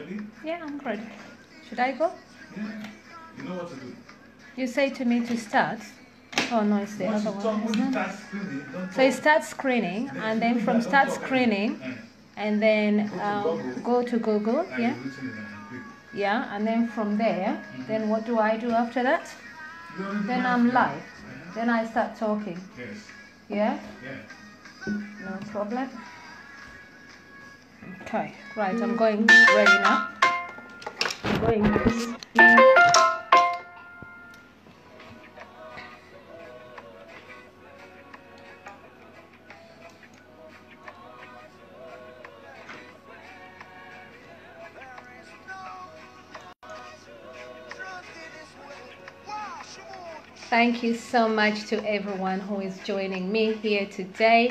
Ready? Yeah, I'm ready. Should I go? Yeah. You know what to do. You say to me to start. Oh no, it's the other one. So you start screening, and then from start screening, and then go to Google. Yeah. Yeah, and then from there, then what do I do after that? Then I'm live. Then I start talking. Yes. Yeah? Yeah. No problem. Okay, right, I'm going ready now. I'm going this. Thank you so much to everyone who is joining me here today.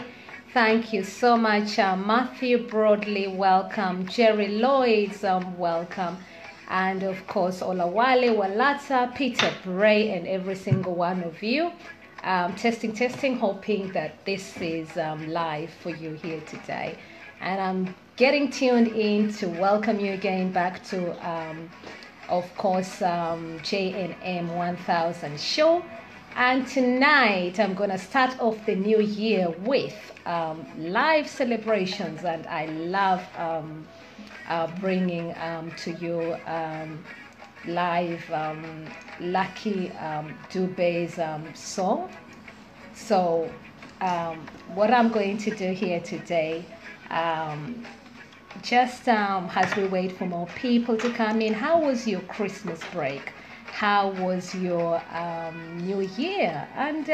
Thank you so much, Matthew Broadley, welcome. Jerry Lloyd, welcome. And of course, Olawale, Walata, Peter Bray, and every single one of you. Testing, hoping that this is live for you here today. And I'm getting tuned in to welcome you again back to... of course, JNM1000 show. And tonight I'm gonna start off the new year with live celebrations, and I love bringing to you live Lucky Dube's song. So what I'm going to do here today, as we wait for more people to come in, how was your Christmas break? How was your New Year? And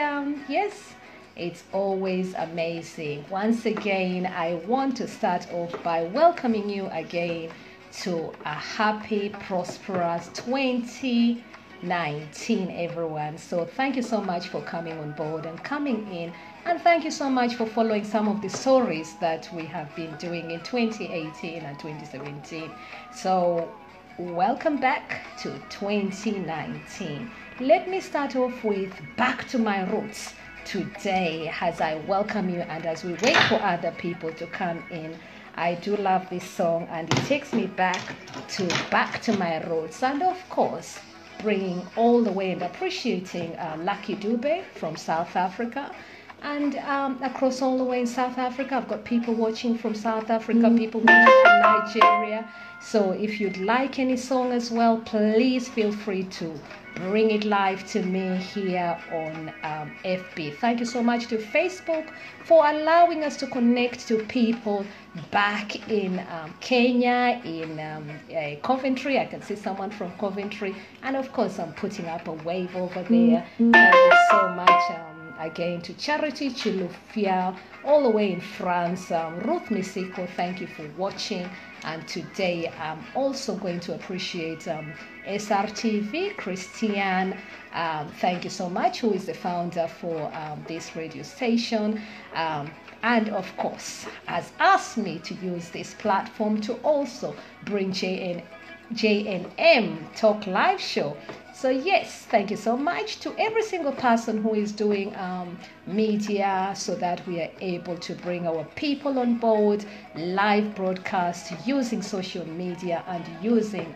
yes, it's always amazing. Once again, I want to start off by welcoming you again to a happy, prosperous 2019, everyone. So thank you so much for coming on board and coming in. And thank you so much for following some of the stories that we have been doing in 2018 and 2017. So welcome back to 2019. Let me start off with Back to My Roots today as I welcome you, and as we wait for other people to come in. I do love this song, and it takes me back to my roots, and of course bringing all the way and appreciating Lucky Dube from South Africa. And across all the way in South Africa, I've got people watching from South Africa, people watching from Nigeria. So if you'd like any song as well, please feel free to bring it live to me here on FB. Thank you so much to Facebook for allowing us to connect to people back in Kenya, in Coventry. I can see someone from Coventry. And of course, I'm putting up a wave over there. Thank you so much. Again to Charity Chilufia, all the way in France, Ruth Misiko, thank you for watching. And today I'm also going to appreciate SRTV, Christian, thank you so much, who is the founder for this radio station. And of course, has asked me to use this platform to also bring JNM Talk Live Show. So yes, thank you so much to every single person who is doing media so that we are able to bring our people on board, live broadcast using social media and using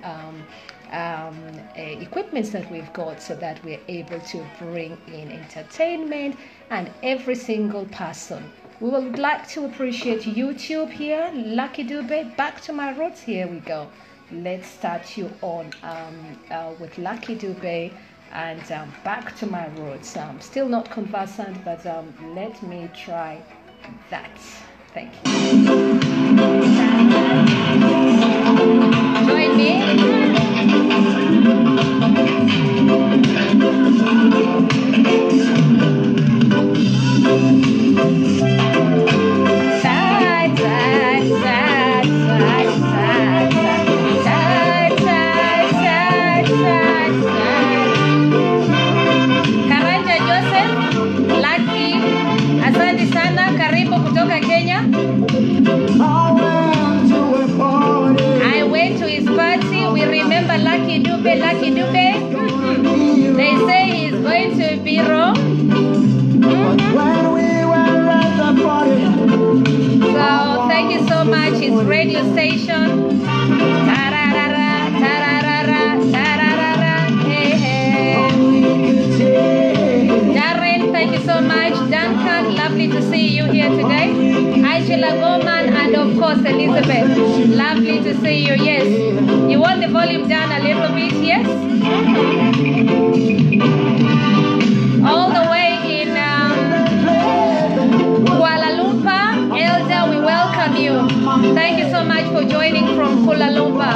equipments that we've got so that we're able to bring in entertainment and every single person. We would like to appreciate YouTube here, Lucky Dube, Back to My Roots, here we go. Let's start you on with Lucky Dube and Back to My Roots. I'm still not conversant, but let me try that. Thank you. Join me. Side, side, side, side, side, side. Karanja Joseph Lucky, asante sana, karibu kutoka Kenya. I went to his party. We remember Lucky Dube, Lucky Dube. They say he's going to be wrong. So thank you so much, his radio station. course, Elizabeth. Lovely to see you. Yes. You want the volume down a little bit? Yes. All the way in Kuala Lumpur, Elder, we welcome you. Thank you so much for joining from Kuala Lumpur.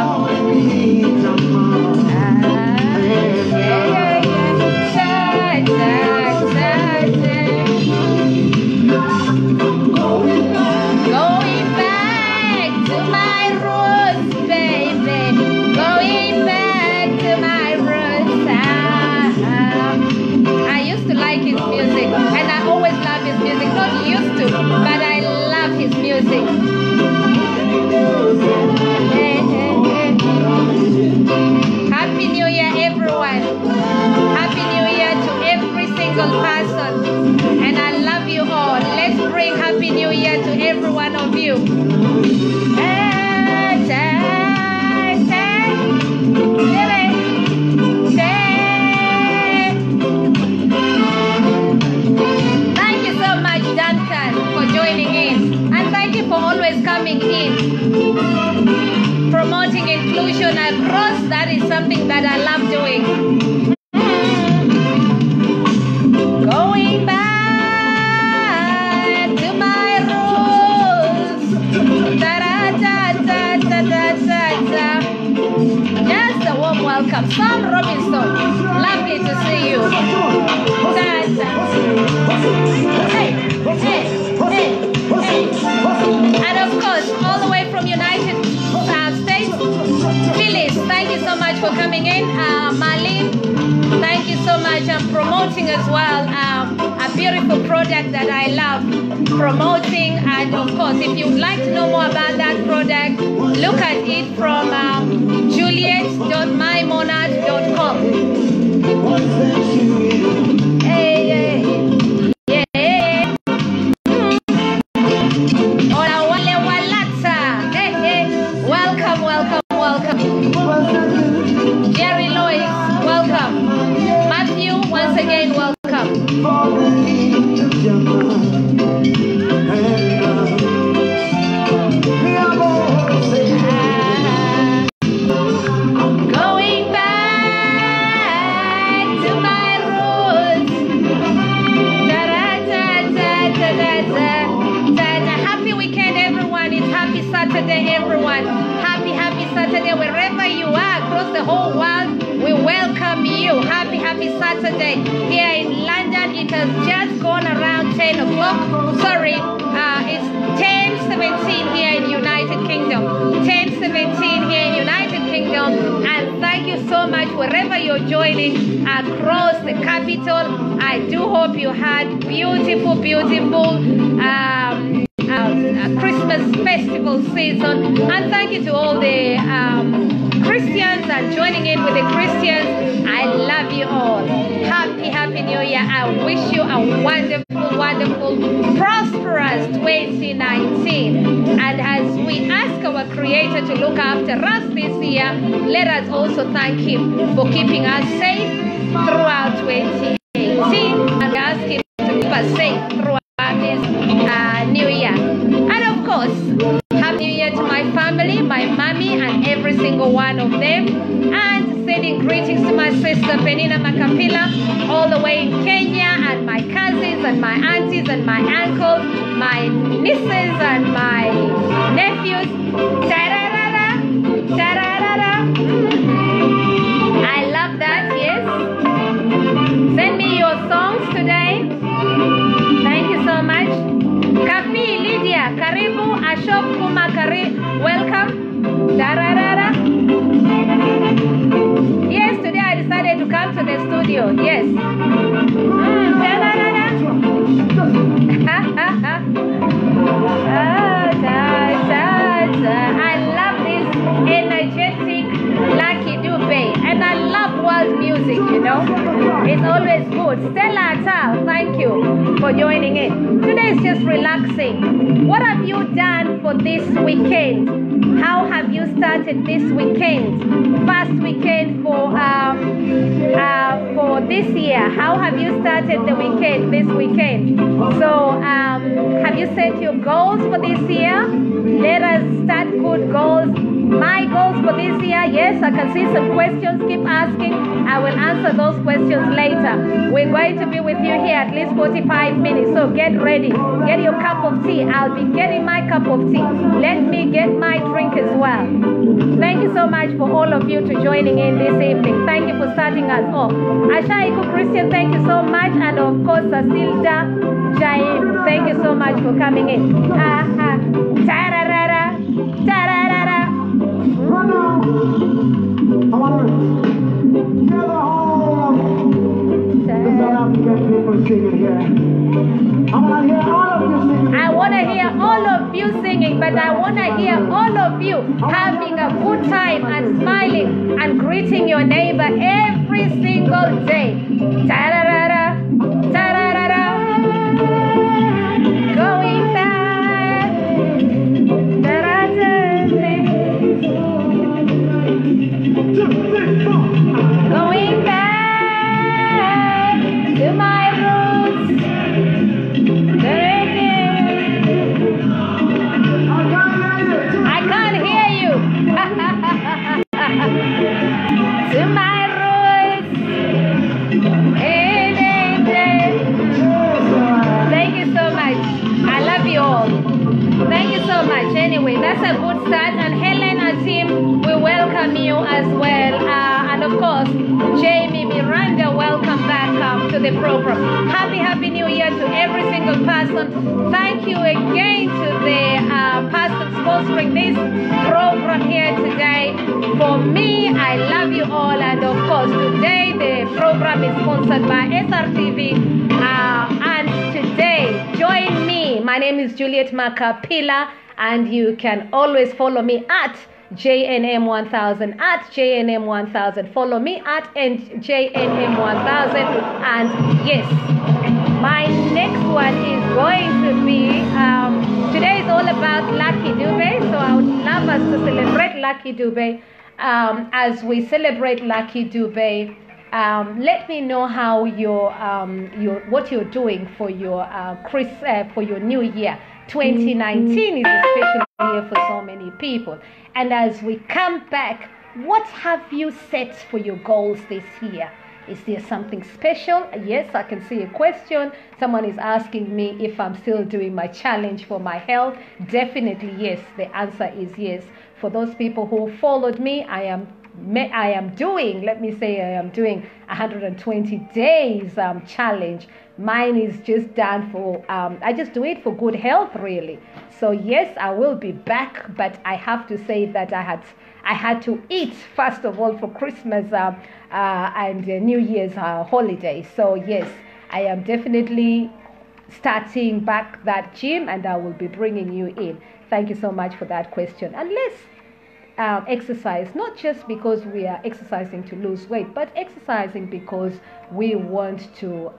Person, and I love you all. Let's bring Happy New Year to every one of you. Thank you so much, Duncan, for joining in, and thank you for always coming in, promoting inclusion across. That is something that I love doing. Welcome, Sam Robinson. Lovely to see you. And of course, all the way from United States, Phyllis, thank you so much for coming in. Marlene, thank you so much. I'm promoting as well a beautiful product that I love. Promoting, and of course, if you'd like to know more about that product, look at it from Juliet.mymonat.com. Hola, wale walatsa. Welcome, welcome, welcome. Jerry Lois, welcome. Matthew, once again, welcome. Saturday, everyone. Happy, happy Saturday wherever you are across the whole world. We welcome you. Happy, happy Saturday here in London. It has just gone around 10 o'clock. Sorry, it's 10:17 here in United Kingdom. 10:17 here in United Kingdom. And thank you so much wherever you're joining across the capital. I do hope you had beautiful, beautiful. Christmas festival season, and thank you to all the Christians and joining in with the Christians. I love you all. Happy, happy New Year. I wish you a wonderful, wonderful, prosperous 2019. And as we ask our Creator to look after us this year, let us also thank Him for keeping us safe throughout 2018, and we ask Him to keep us safe throughout New Year. And of course, Happy New Year to my family, my mommy and every single one of them, and sending greetings to my sister Penina Makhapila all the way in Kenya, and my cousins and my aunties and my uncles, my nieces and my nephews. Tararara, tararara. I love that, yes. Send me your songs today. Thank you so much. Kafi, Lydia, Karibu, Ashok, Kuma, Karibu, welcome. Dararara. Yes, today I decided to come to the studio. Yes. I love this energetic Lucky Dube, and I love world music, you know. It's always good. Stella Atal, thank you for joining in. Today is just relaxing. What have you done for this weekend? How have you started this weekend? First weekend for for this year. How have you started the weekend, this weekend? So have you set your goals for this year? Let us start good goals. My goals for this year, yes, I can see some questions. Keep asking. I will answer those questions later. We're going to be with you here at least 45 minutes. So get ready. Get your cup of tea. I'll be getting my cup of tea. Let me get my drink as well. Thank you so much for all of you to joining in this evening. Thank you for starting us off. Ashaiku Christian, thank you so much. And of course, Cecilda Jaim, thank you so much for coming in. Tararara, tararara. I want to hear all of you singing, but I want to hear all of you having a good time and smiling and greeting your neighbor every single day. Tararara, tararara. Going back. Going back to my roots. I can't hear you. To my roots. Thank you so much. I love you all. Thank you so much. Anyway, that's a good start. And Helen and team, we welcome you as well. And of course, Jamie Miranda, welcome back to the program. Happy New Year to every single person. Thank you again to the pastors sponsoring this program here today. For me, I love you all. And of course, today the program is sponsored by SRTV. And today, join me. My name is Juliet Makhapila, and you can always follow me at JNM1000, at JNM1000. Follow me at JNM1000. And yes, my next one is going to be, today is all about Lucky Dube, so I would love us to celebrate Lucky Dube. As we celebrate Lucky Dube, let me know how your what you're doing for your for your new year. 2019 is a special year for so many people. And as we come back, what have you set for your goals this year? Is there something special? Yes, I can see a question. Someone is asking me if I'm still doing my challenge for my health. Definitely yes. The answer is yes. For those people who followed me, I am doing, let me say, I am doing 120 days challenge. Mine is just done for, I just do it for good health, really. So yes, I will be back, but I have to say that I had to eat, first of all, for Christmas and New Year's holiday. So yes, I am definitely starting back that gym, and I will be bringing you in. Thank you so much for that question. And let's exercise, not just because we are exercising to lose weight, but exercising because we want to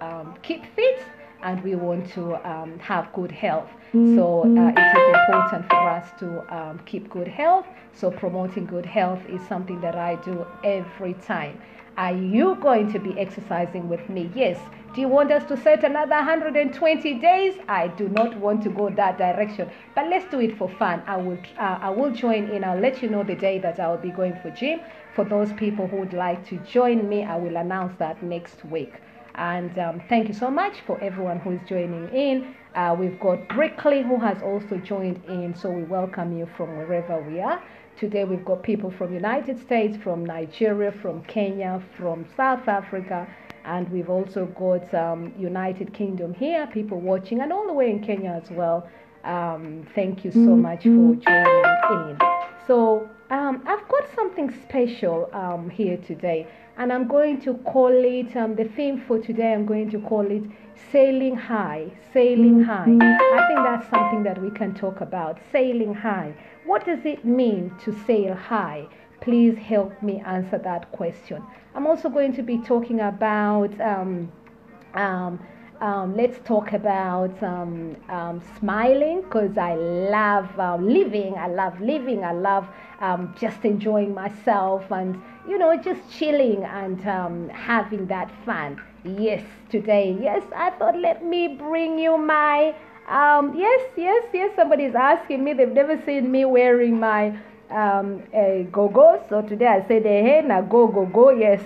keep fit and we want to have good health. So it is important for us to keep good health. So promoting good health is something that I do every time. Are you going to be exercising with me? Yes. Do you want us to set another 120 days? I do not want to go that direction. But let's do it for fun. I will join in. I'll let you know the day that I'll be going for gym. For those people who would like to join me, I will announce that next week. And thank you so much for everyone who is joining in. We've got Brickley who has also joined in. So we welcome you from wherever we are. Today we've got people from United States, from Nigeria, from Kenya, from South Africa, and we've also got United Kingdom here, people watching, and all the way in Kenya as well. Thank you so much for joining in. So I've got something special here today, and I'm going to call it, the theme for today, I'm going to call it Sailing High, Sailing High. I think that's something that we can talk about, sailing high. What does it mean to sail high? Please help me answer that question. I'm also going to be talking about Let's talk about smiling, because I love living. I love living. I love just enjoying myself and, you know, just chilling and having that fun. Yes, today. Yes, I thought, let me bring you my. Yes. Somebody's asking me. They've never seen me wearing my a go-go. So today I said, hey, now go. Yes.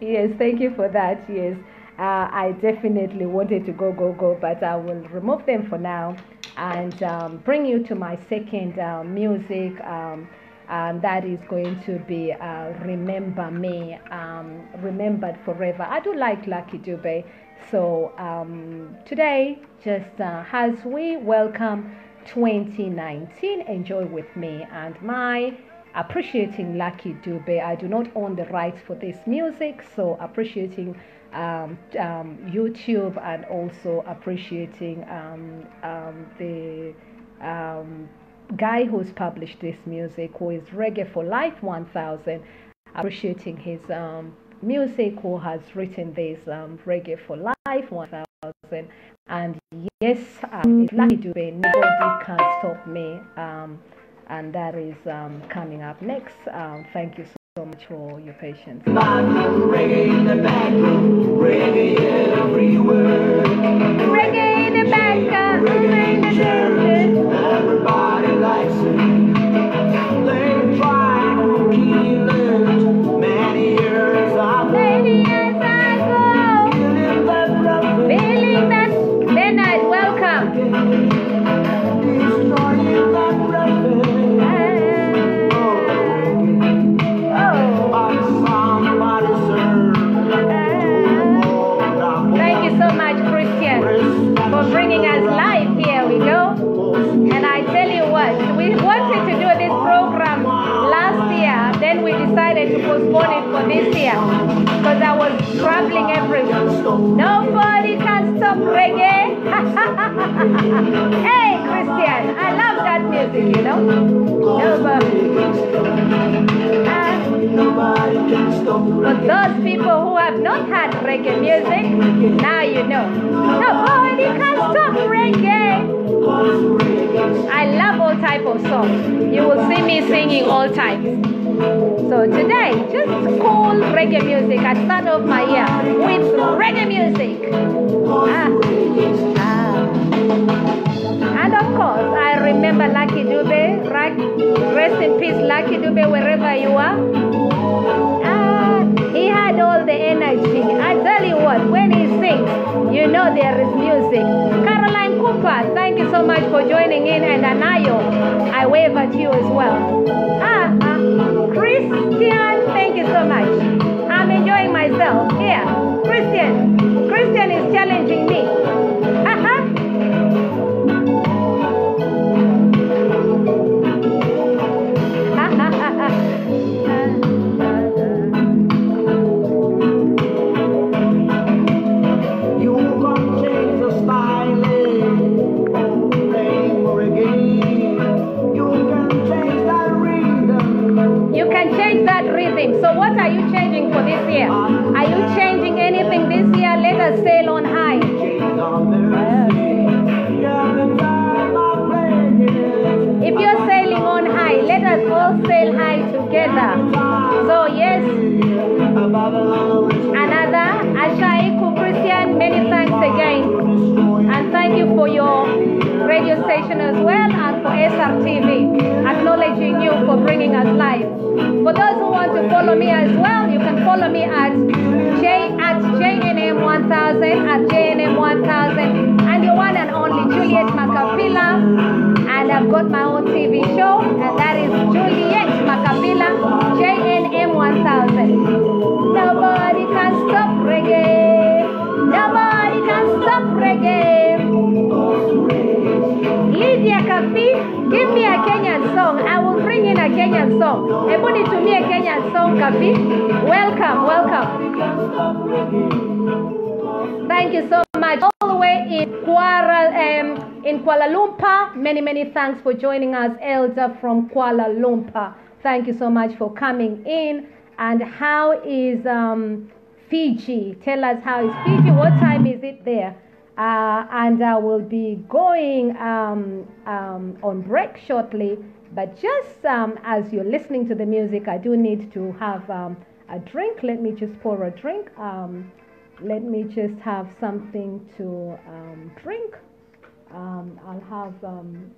Yes. Thank you for that. Yes. I definitely wanted to go, but I will remove them for now and bring you to my second music, and that is going to be Remember Me, Remembered Forever. I do like Lucky Dube. So today, just as we welcome 2019, enjoy with me and my appreciating Lucky Dube. I do not own the rights for this music, so appreciating YouTube and also appreciating the guy who's published this music, who is Reggae for Life 1000, appreciating his music, who has written this Reggae for Life 1000. And yes, it's Lucky Dube, Nobody Can Stop Me, and that is coming up next. Thank you so much for your patience. Reggae in the back room, reggae everywhere. Reggae in the back room, reggae in the church, everybody likes it. They tried to kill it many years ago. Feeling that, Bernard, welcome. For bringing us live, here we go. And I tell you what, we wanted to do this program last year, then we decided to postpone it for this year because I was traveling everywhere. Nobody can stop reggae. Hey, Christian, I love that music, you know. Nobody can stop reggae. For those people who have not had reggae music, now you know. Nobody can stop reggae. I love all type of songs. You will see me singing all types. So today, just cool reggae music. I start off my year with reggae music. And of course, I remember Lucky Dube. Rest in peace, Lucky Dube, wherever you are. He had all the energy. I tell you what, when he sings, you know there is music. Caroline Cooper, thank you so much for joining in. And Anayo, I wave at you as well. Christian, thank you so much. I'm enjoying myself here. Christian is challenging me. So what are you changing for this year? Are you changing anything this year? Let us sail on high. If you're sailing on high, let us all sail high together. So yes, another Ashaiku Christian, many thanks again. And thank you for your radio station as well and for SRTV, acknowledging you for bringing us live. For those who want to follow me as well, you can follow me at JNM1000, at JNM1000. And your one and only Juliet Makhapila. And I've got my own TV show, and that is Juliet Makhapila, JNM1000. Nobody can stop reggae. Nobody can stop reggae. Lydia Kapi. Give me a Kenyan song. I will bring in a Kenyan song. Everybody to me a Kenyan song, Kapi. Welcome. Thank you so much. All the way in Kuala Lumpur. Many thanks for joining us, Elder from Kuala Lumpur. Thank you so much for coming in. And how is Fiji. Tell us how is Fiji, what time is it there? And I will be going on break shortly. But just as you're listening to the music, I do need to have a drink. Let me just pour a drink. Let me just have something to drink. I'll have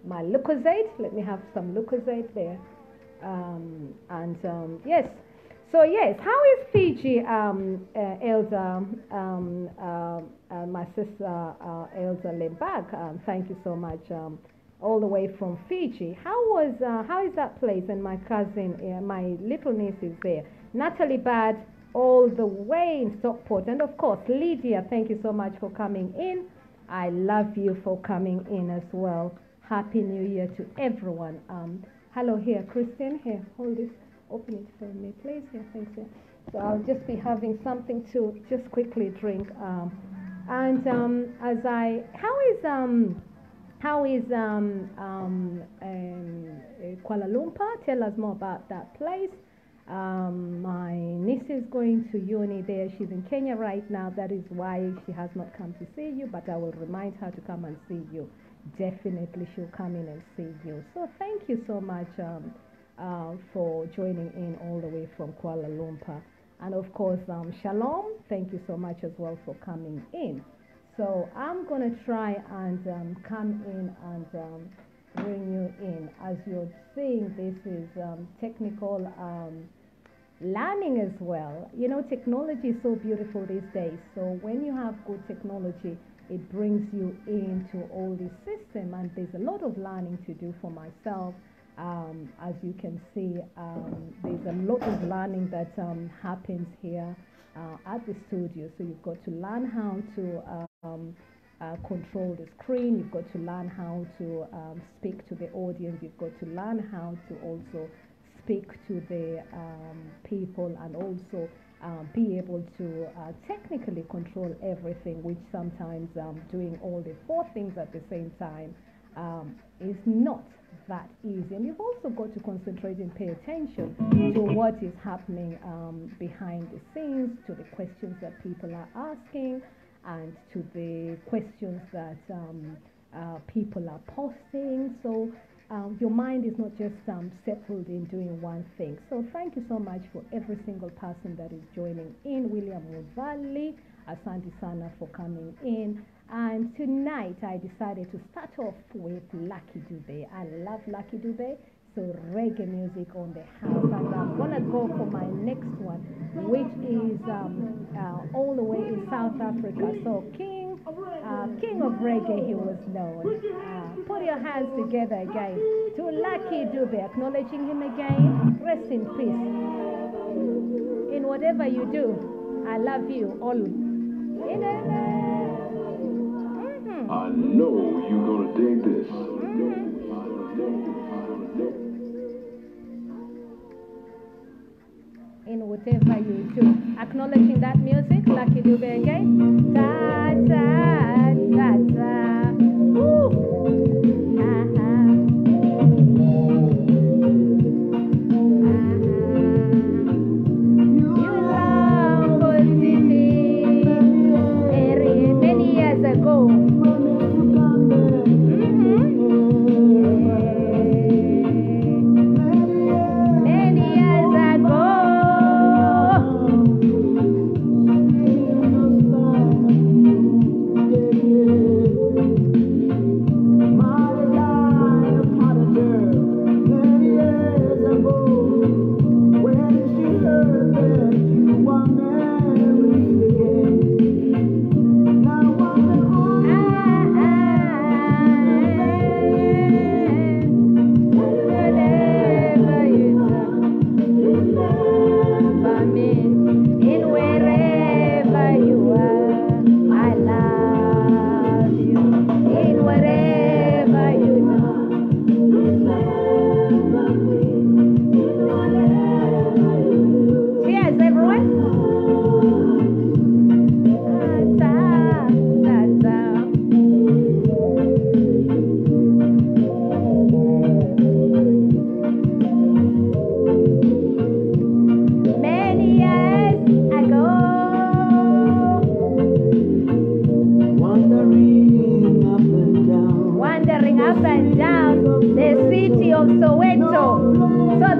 my Lucozade. Let me have some Lucozade there. Yes. So, yes, how is Fiji, Elder, my sister Elder Lebak? Thank you so much. All the way from Fiji. How is that place? And my cousin, my little niece is there. Natalie Bad, all the way in Stockport. And of course, Lydia, thank you so much for coming in. I love you for coming in as well. Happy New Year to everyone. Hello here, Christine. Here, hold this. Open it for me, please. Yeah, thanks. Yeah. So I'll just be having something to just quickly drink. Kuala Lumpur? Tell us more about that place. My niece is going to uni there. She's in Kenya right now. That is why she has not come to see you. But I will remind her to come and see you. Definitely, she'll come in and see you. So thank you so much. For joining in all the way from Kuala Lumpur. And of course, Shalom, thank you so much as well for coming in. So I'm going to try and come in and bring you in. As you're seeing, this is technical learning as well. You know, technology is so beautiful these days. So when you have good technology, it brings you into all this system. And there's a lot of learning to do for myself. As you can see, there's a lot of learning that happens here at the studio. So you've got to learn how to control the screen. You've got to learn how to speak to the audience. You've got to learn how to also speak to the people and also be able to technically control everything, which sometimes doing all the four things at the same time is not that easy. And you've also got to concentrate and pay attention to what is happening behind the scenes, to the questions that people are asking, and to the questions that people are posting. So your mind is not just settled in doing one thing. So thank you so much for every single person that is joining in. William Muvali, Asante Sana for coming in. And tonight I decided to start off with Lucky Dube. I love Lucky Dube, so reggae music on the house. And I'm gonna go for my next one, which is all the way in South Africa. So King of Reggae, he was known. Put your hands together again to Lucky Dube, acknowledging him again. Rest in peace. In whatever you do, I love you all. I know you're gonna dig this. In whatever you do, acknowledging that music, Lucky Dube again. Da da da da. Woo.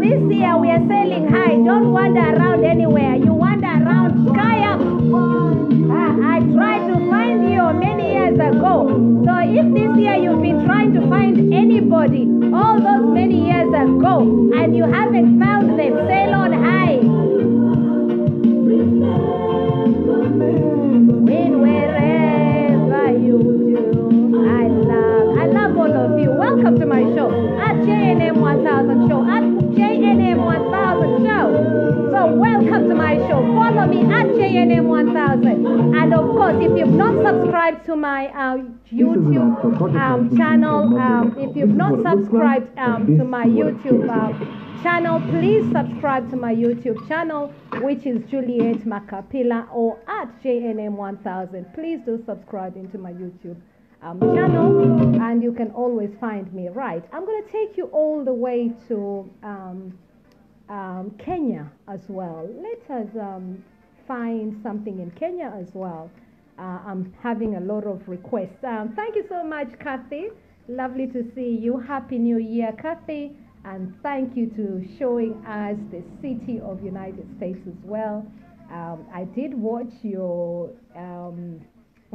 this year we are sailing high. Don't wander around anywhere. You wander around Kaya. I tried to find you many years ago. So if this year you've been trying to find anybody all those many years ago and you haven't found them, sail on high. Win wherever you do. I love all of you. Welcome to my show at JNM1000 show. Welcome to my show. Follow me at JNM1000. And of course, if you've not subscribed to my YouTube channel, if you've not subscribed to my YouTube channel, please subscribe to my YouTube channel, which is Juliet Makhapila or at JNM1000. Please do subscribe into my YouTube channel, and you can always find me. Right, I'm going to take you all the way to Kenya as well. Let us find something in Kenya as well. I'm having a lot of requests. Thank you so much, Kathy. Lovely to see you. Happy New Year, Kathy. And thank you to showing us the city of United States as well. I did watch your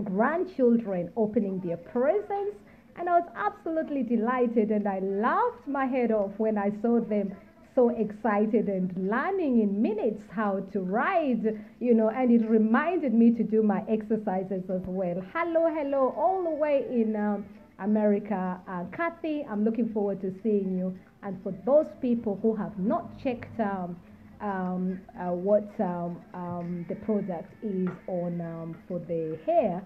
grandchildren opening their presents, and I was absolutely delighted, and I laughed my head off when I saw them so excited and learning in minutes how to ride, you know, and it reminded me to do my exercises as well. Hello, hello, all the way in America. Kathy, I'm looking forward to seeing you. And for those people who have not checked what the product is on for the hair,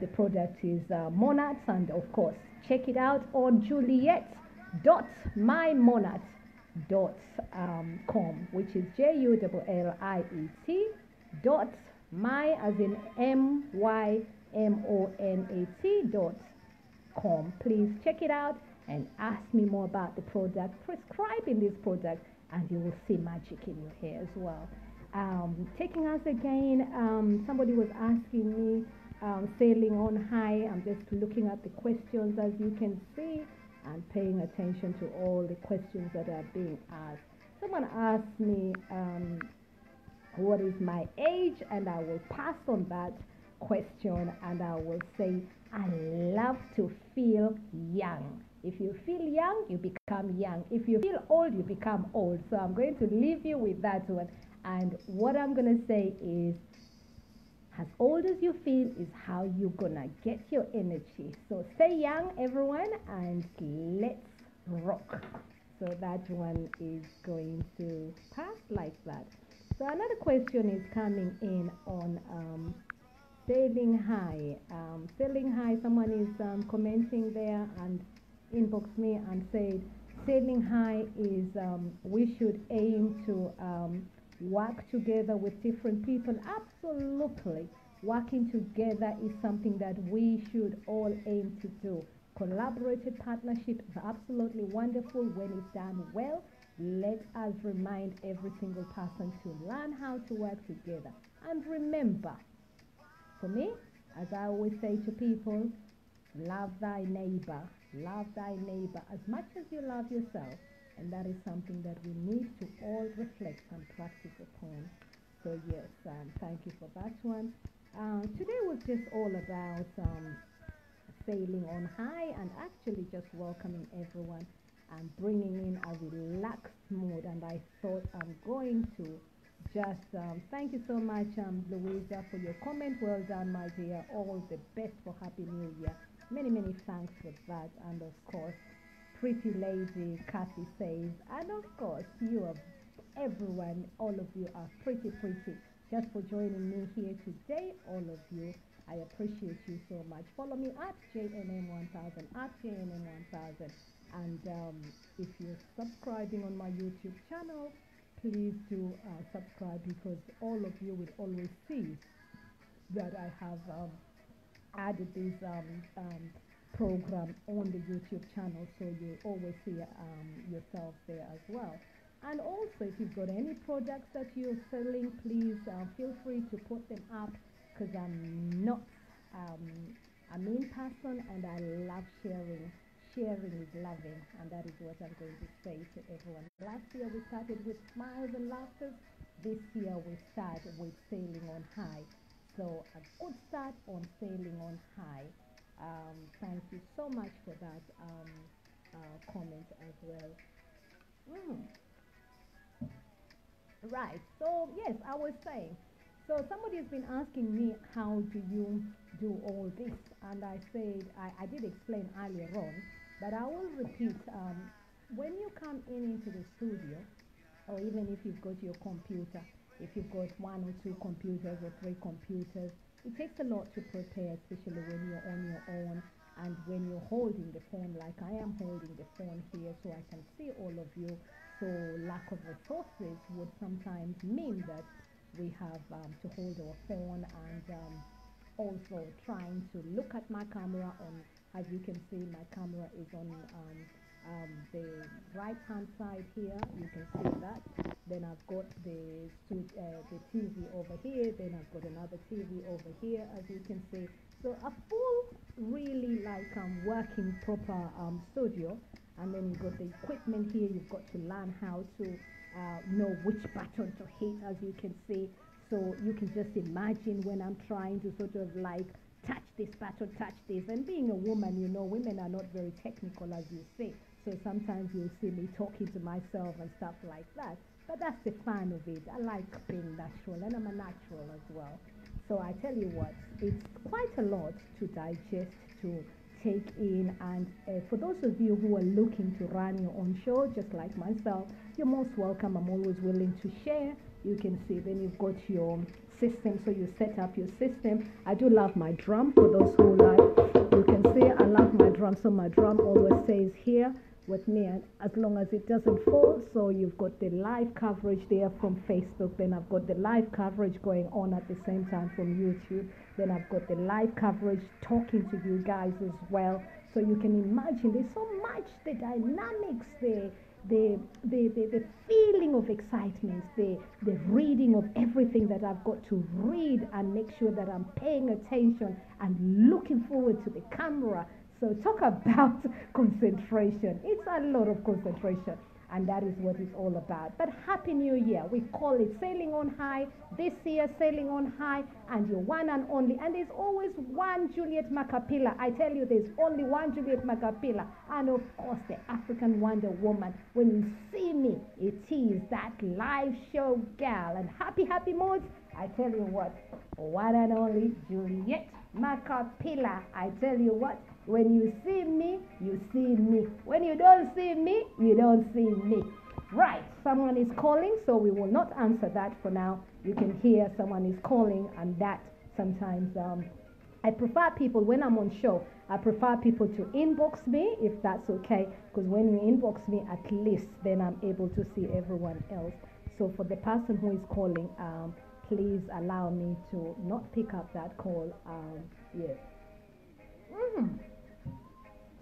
the product is Monat, and of course, check it out on juliet.mymonat.com, which is juliet.my as in mymonat.com. Please check it out and ask me more about the product, prescribing this product, and you will see magic in your hair as well. Taking us again, somebody was asking me, sailing on high. I'm just looking at the questions, as you can see, and paying attention to all the questions that are being asked. Someone asked me what is my age, and I will pass on that question, and I will say I love to feel young. If you feel young, you become young. If you feel old, you become old. So I'm going to leave you with that one. And what I'm going to say is, as old as you feel is how you're gonna get your energy. So stay young, everyone, and let's rock. So that one is going to pass like that. So another question is coming in on sailing high. Sailing high, someone is commenting there and inboxed me and said, sailing high is we should aim to work together with different people. Absolutely. Working together is something that we should all aim to do. Collaborative partnership is absolutely wonderful when it's done well. Let us remind every single person to learn how to work together. And remember, for me, as I always say to people, love thy neighbor. Love thy neighbor as much as you love yourself. And that is something that we need to all reflect and practice upon. So yes, thank you for that one. Today was just all about sailing on high and actually just welcoming everyone and bringing in a relaxed mood. And I thought I'm going to just thank you so much, Louisa, for your comment. Well done, my dear. All the best for Happy New Year. Many, many thanks for that. And of course, Pretty Lady Kathy says, and of course, you are, everyone, all of you are pretty, just for joining me here today, all of you. I appreciate you so much. Follow me at JNM1000, at JNM1000. And if you're subscribing on my YouTube channel, please do subscribe, because all of you will always see that I have added these program on the YouTube channel, so you always see yourself there as well. And also, if you've got any products that you're selling, please feel free to put them up, because I'm not a mean person, and I love sharing sharing is loving, and that is what I'm going to say to everyone. Last year we started with smiles and laughter. This year we start with sailing on high. So a good start on sailing on high. Thank you so much for that comment as well. Right, so yes, I was saying, so somebody has been asking me, how do you do all this? And I said, I did explain earlier on, but I will repeat, when you come into the studio, or even if you've got your computer, if you've got one or two computers or three computers, it takes a lot to prepare, especially when you're on your own and when you're holding the phone, like I am holding the phone here so I can see all of you. So lack of resources would sometimes mean that we have to hold our phone, and also trying to look at my camera. As you can see, my camera is on the right hand side here, you can see that. Then I've got the TV over here, then I've got another TV over here, as you can see. So a full, really like working proper studio. And then you've got the equipment here. You've got to learn how to know which button to hit, as you can see. So you can just imagine when I'm trying to sort of like touch this button, touch this. And being a woman, you know, women are not very technical, as you say. So sometimes you'll see me talking to myself and stuff like that. But that's the fun of it. I like being natural, and I'm a natural as well. So I tell you what, it's quite a lot to digest, to take in, and for those of you who are looking to run your own show, just like myself, you're most welcome. I'm always willing to share. You can see, then you've got your system, so you set up your system. I do love my drum, for those who like, you can see I love my drum, so my drum always stays here with me, and as long as it doesn't fall. So you've got the live coverage there from Facebook, then I've got the live coverage going on at the same time from YouTube, then I've got the live coverage talking to you guys as well. So you can imagine there's so much, the dynamics, the feeling of excitement, the reading of everything that I've got to read, and make sure that I'm paying attention and looking forward to the camera. So talk about concentration. It's a lot of concentration, and that is what it's all about. But Happy New Year. We call it Sailing on High. This year, Sailing on High, and you're one and only. And there's always one Juliet Makhapila. I tell you, there's only one Juliet Makhapila. And of course, the African Wonder Woman. When you see me, it is that live show gal. And happy, happy moods. I tell you what, one and only Juliet Makhapila. I tell you what, when you see me, you see me. When you don't see me, you don't see me. Right, someone is calling, so we will not answer that for now. You can hear someone is calling, and that sometimes, I prefer people, when I'm on show, I prefer people to inbox me, if that's okay, because when you inbox me, at least then I'm able to see everyone else. So for the person who is calling, please allow me to not pick up that call. Yes.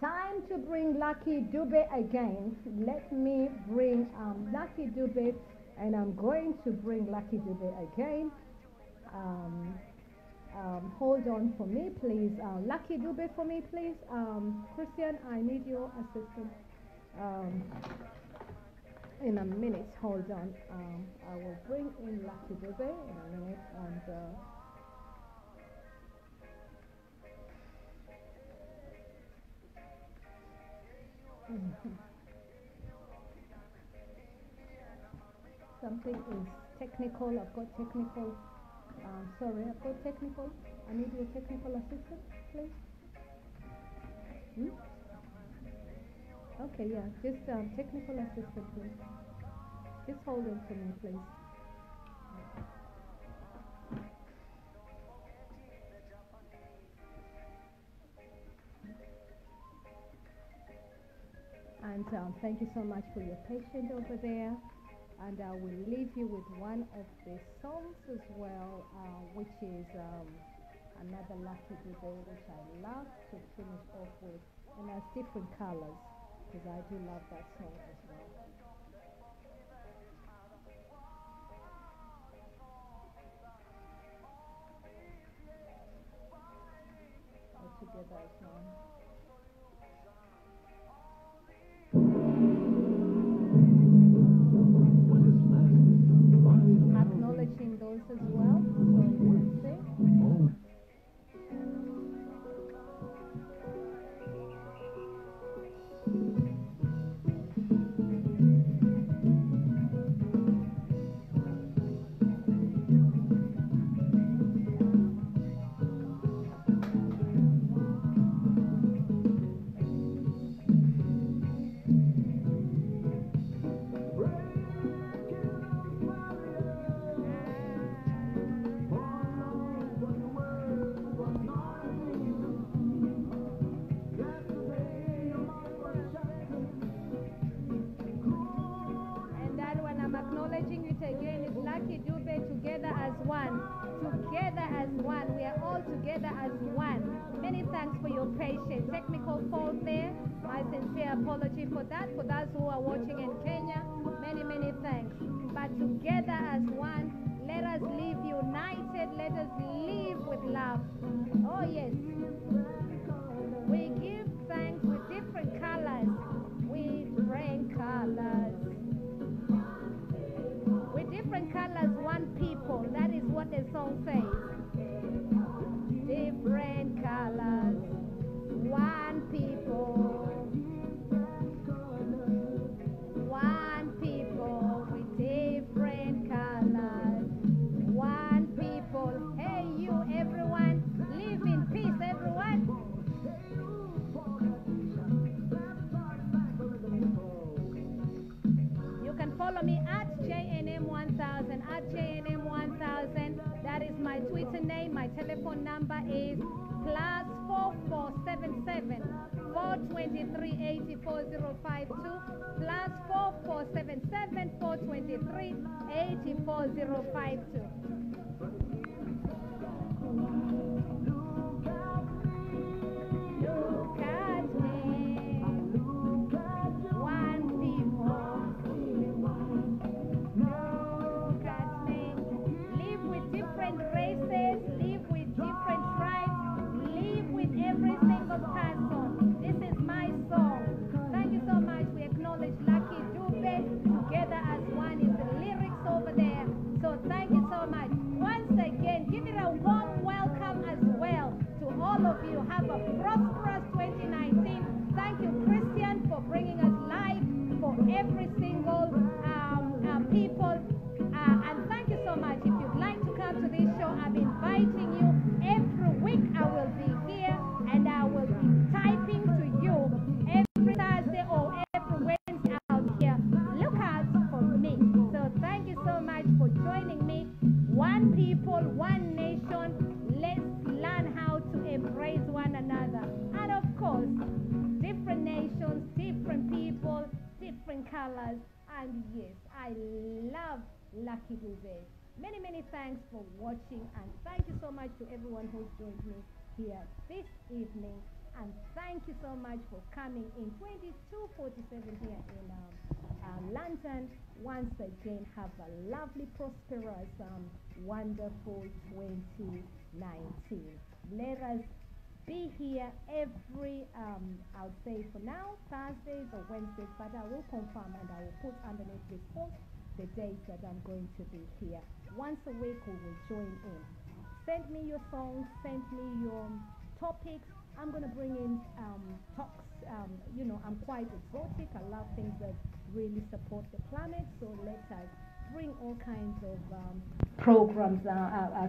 Time to bring Lucky Dube again. Let me bring Lucky Dube, and I'm going to bring Lucky Dube again. Hold on for me, please. Lucky Dube for me, please. Christian, I need your assistance in a minute. Hold on. I will bring in Lucky Dube in a minute, and something is technical. I've got technical. Sorry, I've got technical. I need your technical assistance, please. Okay, yeah, just technical assistance, please. Just hold on for me, please. And thank you so much for your patience over there. And I will leave you with one of the songs as well, which is another Lucky Dube, which I love to finish off with. And has different colors, because I do love that song as well. All together as one. acknowledging it again is Lucky Dube, together as one. Together as one. We are all together as one. Many thanks for your patience. Technical fault there. My sincere apology for that. For those who are watching in Kenya, many, many thanks. But together as one, let us live united. Let us live with love. Oh, yes. We give thanks with different colors. We bring colors. With different colors, one people. That is what the song says. Different colors, one people. Follow me at JNM1000, at JNM1000. That is my Twitter name. My telephone number is +4477 423 8405 2, +4477 423 8405 2. And yes, I love Lucky Dube. Many, many thanks for watching, and thank you so much to everyone who joined me here this evening, and thank you so much for coming in 2247 here in London. Once again, have a lovely, prosperous, wonderful 2019. Let us be here every, I'll say for now, Thursdays or Wednesdays, but I will confirm and I will put underneath this post the dates that I'm going to be here. Once a week we will join in. Send me your songs, send me your topics. I'm going to bring in talks. You know, I'm quite exotic. I love things that really support the planet, so let us bring all kinds of programs,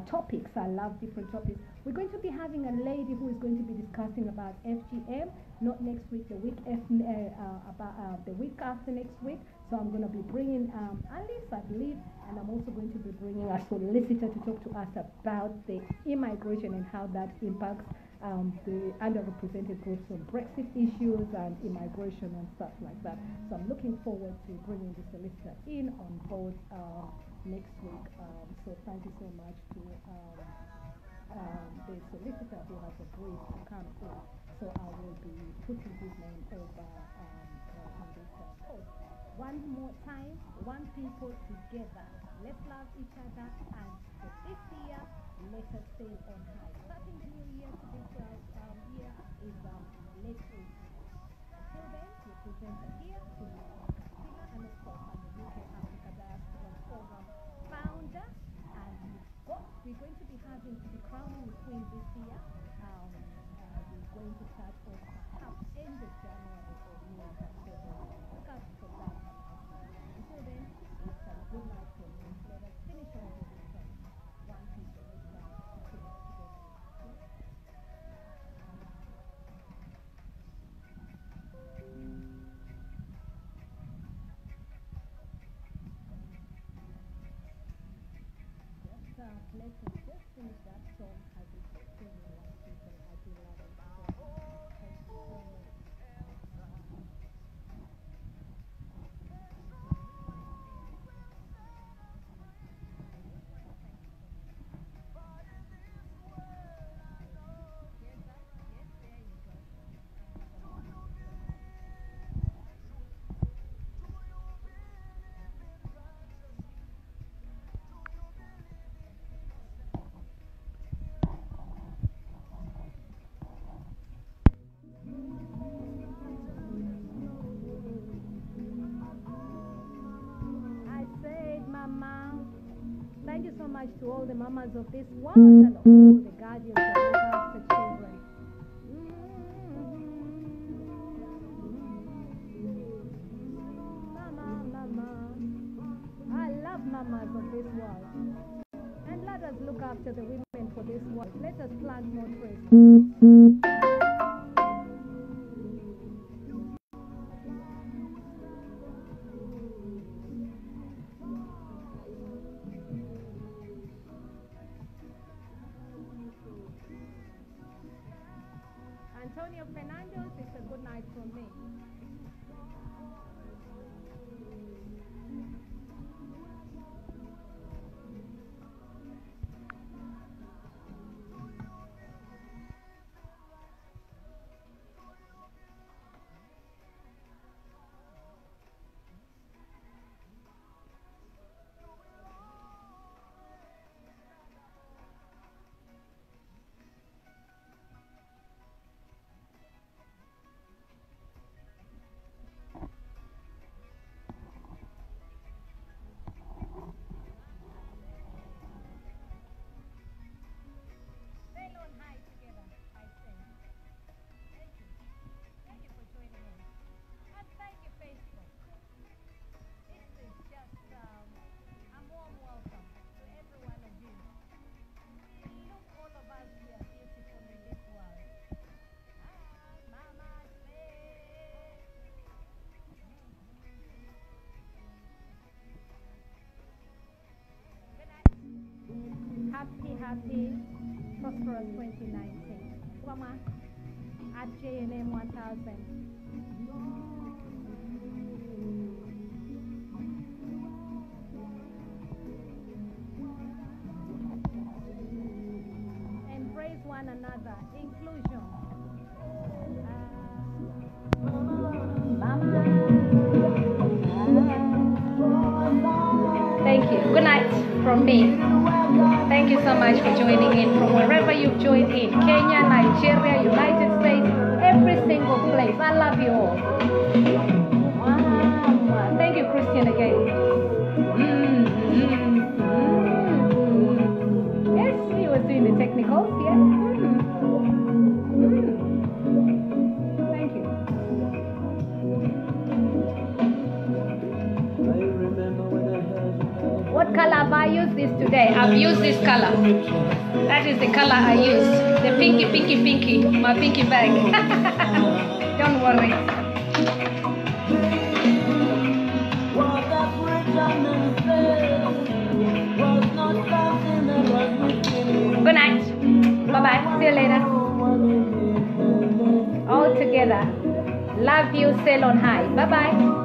topics. I love different topics. We're going to be having a lady who is going to be discussing about FGM, not next week, the week the week after next week. So I'm going to be bringing Alice, I believe, and I'm also going to be bringing a solicitor to talk to us about the immigration and how that impacts the underrepresented groups on Brexit issues and immigration and stuff like that. So I'm looking forward to bringing the solicitor in on board next week. So thank you so much to the solicitor who has agreed to come in. So I will be putting his name over on this post. One more time, one people together. Let's love each other, and for this year, let us stay on high. Starting new year to this year is late April. Till then, we present here to Makhapila, and of course, I'm the UK Africa Diaspora Program founder, and we're going to be having the crowning the queen this year. We're going to start off perhaps end of January or New Year's. Look out for that. Until then, it's a good night for you. Let us finish on this. Let us just finish that song as it was singing like people. I do love it. much to all the mamas of this world and all the guardians that look after children. Mama, mama. I love mamas of this world. And let us look after the women for this world. Let us plant more trees. Antonio Fernandez, it's a good night for me. Happy, prosperous 2019. Mama, at JNM1000. Embrace one another. Inclusion. Mama. Thank you. Good night from me. Thank you so much for joining in from wherever you've joined in. Kenya, Nigeria, United States, every single place. I love you all. Wow. Thank you, Christian, again. Yes, he was doing the technicals, yes. Thank you. What color have I used this today? I've used this color. That is the color I used. The pinky, my pinky bag. Don't worry. Good night. Bye-bye. See you later. All together. Love you. Sail on high. Bye-bye.